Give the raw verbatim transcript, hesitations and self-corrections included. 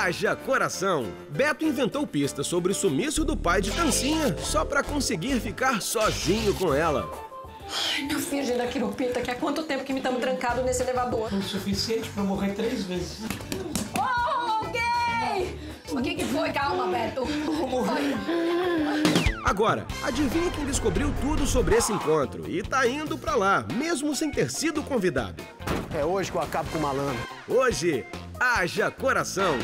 Haja Coração. Beto inventou pistas sobre o sumiço do pai de Tancinha só pra conseguir ficar sozinho com ela. Ai, meu filho da quirupita, que há quanto tempo que me estamos trancados nesse elevador? Foi o suficiente pra eu morrer três vezes. Oh, ok! O que que foi? Calma, Beto. Agora, adivinha quem descobriu tudo sobre esse encontro e tá indo pra lá, mesmo sem ter sido convidado. É hoje que eu acabo com o malandro. Hoje, Haja Coração.